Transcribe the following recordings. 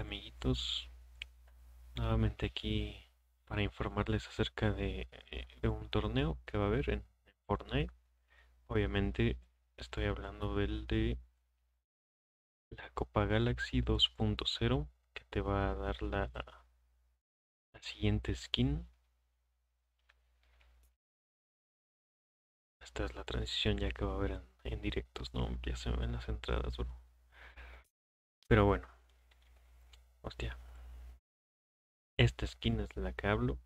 amiguitos, nuevamente aquí para informarles acerca de un torneo que va a haber en Fortnite. Obviamente estoy hablando del de la Copa Galaxy 2.0, que te va a dar la siguiente skin. Esta es la transición ya que va a haber en directos, no, ya se ven las entradas, bro. Pero bueno, hostia, esta skin es de la que hablo.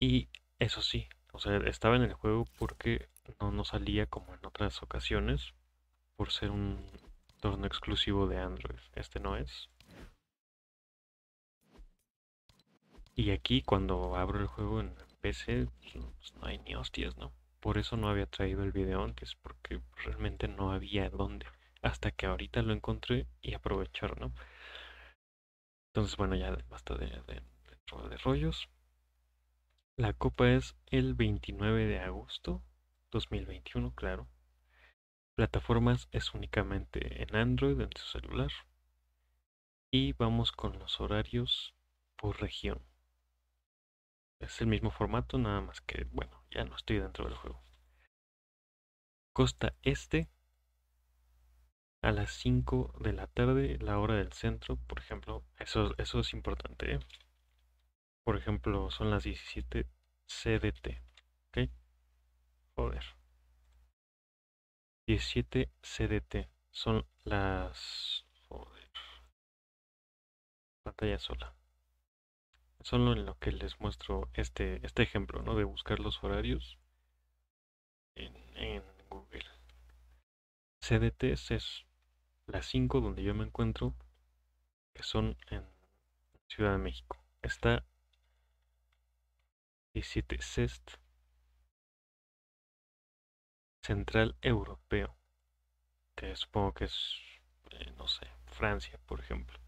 Y eso sí, o sea, estaba en el juego porque no salía como en otras ocasiones, por ser un torneo exclusivo de Android. Este no es. Y aquí cuando abro el juego en PC, pues no hay ni hostias, ¿no? Por eso no había traído el video antes, porque realmente no había dónde. Hasta que ahorita lo encontré y aprovechar, ¿no? Entonces, bueno, ya basta de rollos. La copa es el 29 de agosto 2021, claro. Plataformas es únicamente en Android, en su celular. Y vamos con los horarios por región. Es el mismo formato, nada más que, bueno, ya no estoy dentro del juego. Costa Este, a las 5 de la tarde, la hora del centro, por ejemplo. Eso es importante, ¿eh? Por ejemplo, son las 17 CDT, ¿ok? Joder. 17 CDT, son las... Joder. Pantalla sola. Solo en lo que les muestro este ejemplo, ¿no? De buscar los horarios en Google. CDT es las 5 donde yo me encuentro, que son en Ciudad de México. Está 17 CEST, Central Europeo, que supongo que es, no sé, Francia, por ejemplo.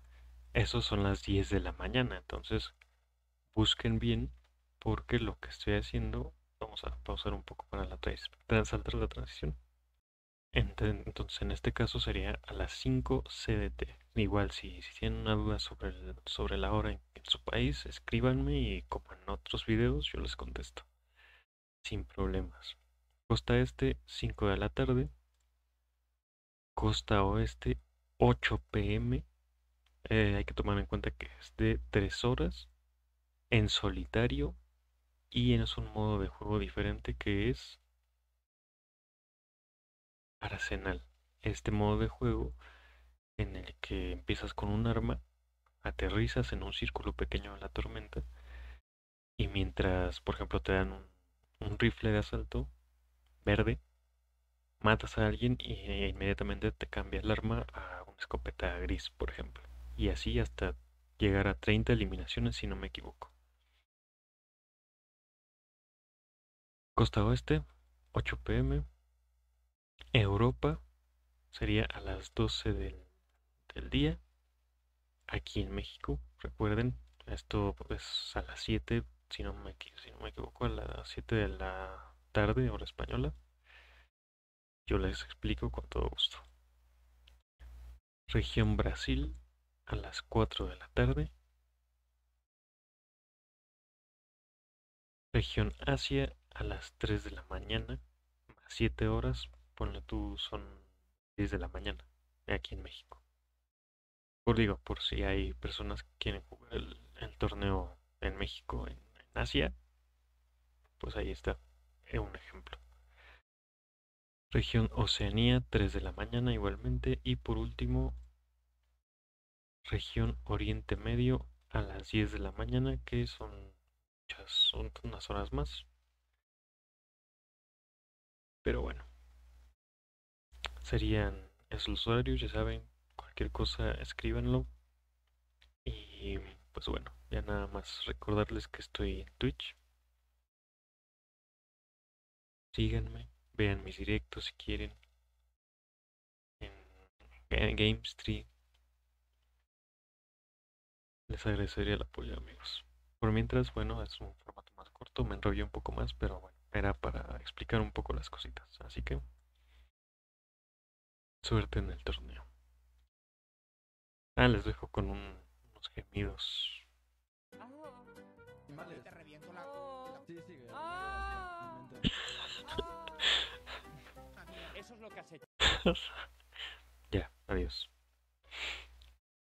Esos son las 10 de la mañana, entonces... Busquen bien, porque lo que estoy haciendo, vamos a pausar un poco para saltar la transición. Entonces en este caso sería a las 5 CDT. Igual si tienen una duda sobre la hora en su país, escríbanme y como en otros videos yo les contesto. Sin problemas. Costa Este, 5 de la tarde. Costa Oeste, 8 pm. Hay que tomar en cuenta que es de 3 horas. En solitario y en un modo de juego diferente que es Arsenal. Este modo de juego en el que empiezas con un arma, aterrizas en un círculo pequeño de la tormenta y mientras, por ejemplo, te dan un rifle de asalto verde, matas a alguien e inmediatamente te cambia el arma a una escopeta gris, por ejemplo. Y así hasta llegar a 30 eliminaciones si no me equivoco. Costa Oeste, 8 pm. Europa sería a las 12 del día. Aquí en México, recuerden, esto es a las 7, si no me equivoco, a las 7 de la tarde, hora española. Yo les explico con todo gusto. Región Brasil, a las 4 de la tarde. Región Asia, a las 3 de la mañana, 7 horas, ponle tú, son 10 de la mañana, aquí en México. Digo, por si hay personas que quieren jugar el torneo en México, en Asia, pues ahí está, es un ejemplo. Región Oceanía, 3 de la mañana igualmente, y por último, región Oriente Medio, a las 10 de la mañana, que son unas horas más. Pero bueno, serían esos horarios, ya saben, cualquier cosa escríbanlo. Y pues bueno, ya nada más recordarles que estoy en Twitch. Síganme, vean mis directos si quieren. En Gamestry. Les agradecería el apoyo, amigos. Por mientras, bueno, es un formato más corto, me enrollé un poco más, pero bueno, era para explicar un poco las cositas. Así que, suerte en el torneo. Ah, les dejo con unos gemidos. Eso es lo que has hecho. Ya, adiós.